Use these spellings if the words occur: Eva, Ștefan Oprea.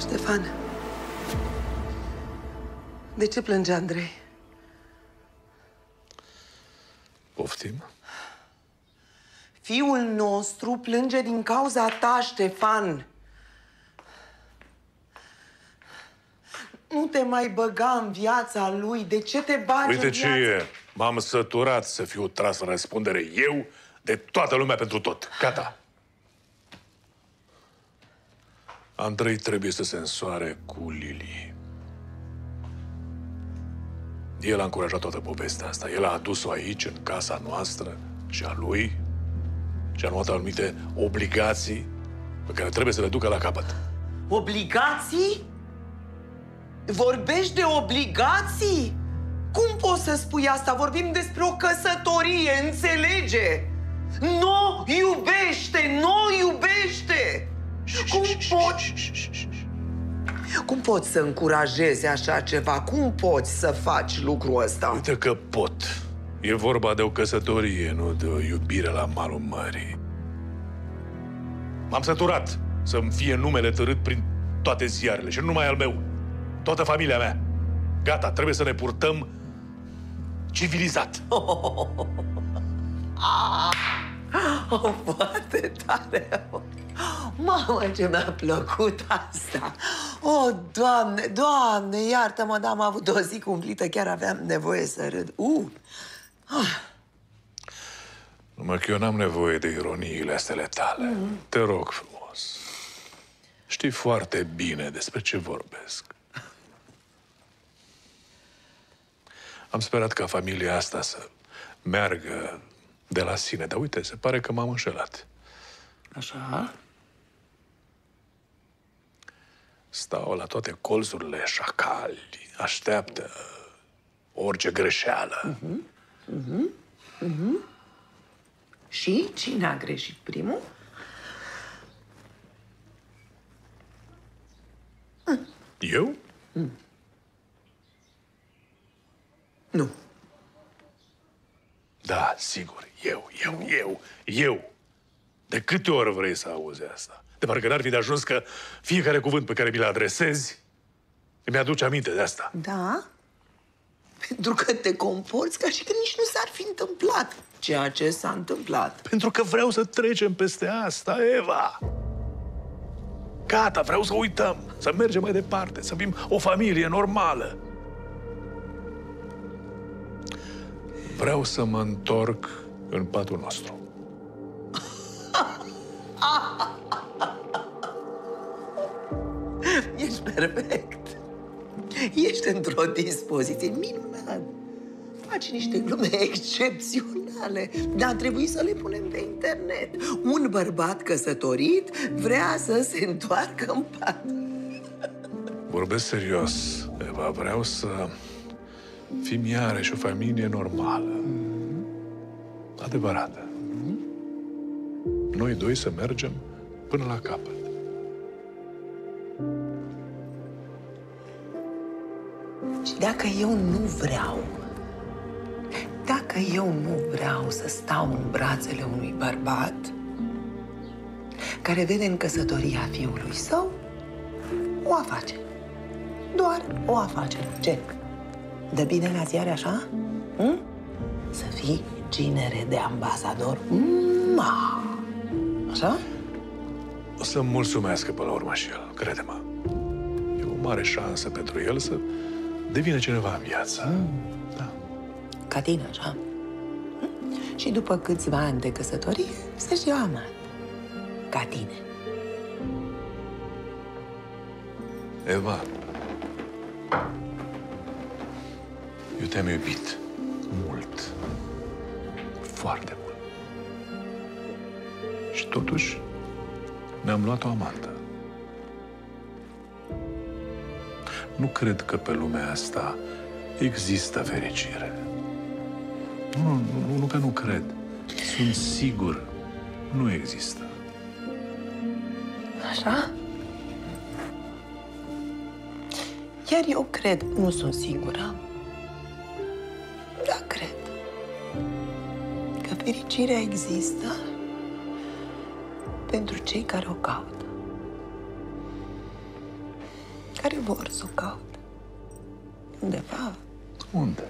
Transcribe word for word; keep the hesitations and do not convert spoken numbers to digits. Ștefan, de ce plânge Andrei? Poftim? Fiul nostru plânge din cauza ta, Ștefan. Nu te mai băga în viața lui. De ce te bagi Uite în viața? Uite ce e. M-am săturat să fiu tras în răspundere eu de toată lumea pentru tot. Gata. Andrei trebuie să se însoare cu Lili. El a încurajat toată povestea asta. El a adus-o aici, în casa noastră și a lui, și a luat anumite obligații pe care trebuie să le ducă la capăt. Obligații? Vorbești de obligații? Cum poți să spui asta? Vorbim despre o căsătorie, înțelege? Nu iubește, nu iubește! Cum poți? Cum poți să încurajezi așa ceva? Cum poți să faci lucrul ăsta? Uite că pot. E vorba de o căsătorie, nu de o iubire la malul mării. M-am săturat să-mi fie numele târât prin toate ziarele și nu numai al meu. Toată familia mea. Gata, trebuie să ne purtăm civilizat. Oh, oh, oh, oh. Ah, oh, foarte tare! Mamă, ce mi-a plăcut asta! O, oh, Doamne, Doamne, iartă-mă, dar am avut o zi cumplită, chiar aveam nevoie să râd. Uh. Ah. Numai că eu n-am nevoie de ironiile astea tale. Mm. Te rog frumos. Știi foarte bine despre ce vorbesc. Am sperat ca familia asta să meargă de la sine, dar uite, se pare că m-am înșelat. Așa? Stau la toate colțurile șacali, așteaptă orice greșeală. Uh-huh. Uh-huh. Uh-huh. Și cine a greșit primul? Eu? Mm. Nu. Da, sigur, eu, eu, nu. eu, eu. De câte ori vrei să auzi asta? De parcă n-ar fi de ajuns că fiecare cuvânt pe care mi-l adresezi îmi aduce aminte de asta. Da? Pentru că te comporți ca și când nici nu s-ar fi întâmplat ceea ce s-a întâmplat. Pentru că vreau să trecem peste asta, Eva. Gata, vreau să uităm, să mergem mai departe, să fim o familie normală. Vreau să mă întorc în patul nostru. Ești perfect. Ești într-o dispoziție minunată. Faci niște glume excepționale, dar trebuie să le punem pe internet. Un bărbat căsătorit vrea să se întoarcă în pat. Vorbesc serios, Eva. Vreau să fim iarăși o familie normală. Mm-hmm. Adevărată. Mm-hmm. Noi doi să mergem până la capăt. Și dacă eu nu vreau, dacă eu nu vreau să stau în brațele unui bărbat care vede în căsătoria fiului său o afacere, doar o afacere, ce? Dă bine la ziare așa? Hm? Să fii ginere de ambasador. Ma! Așa? O să-mi mulțumească până la urmă și el, crede-mă. E o mare șansă pentru el să devine cineva în viață. Mm. Da. Ca tine, așa. Hm? Și după câțiva ani de căsătorie, să și eu amant. Ca tine. Eva. Eu te-am iubit mult, foarte mult. Și totuși ne-am luat o amantă. Nu cred că pe lumea asta există fericire. Nu, nu, nu că nu cred. Sunt sigur, nu există. Așa? Chiar eu cred, nu sunt sigură. Da, cred că fericirea există pentru cei care o caută. care vor să o caute. Undeva. Unde?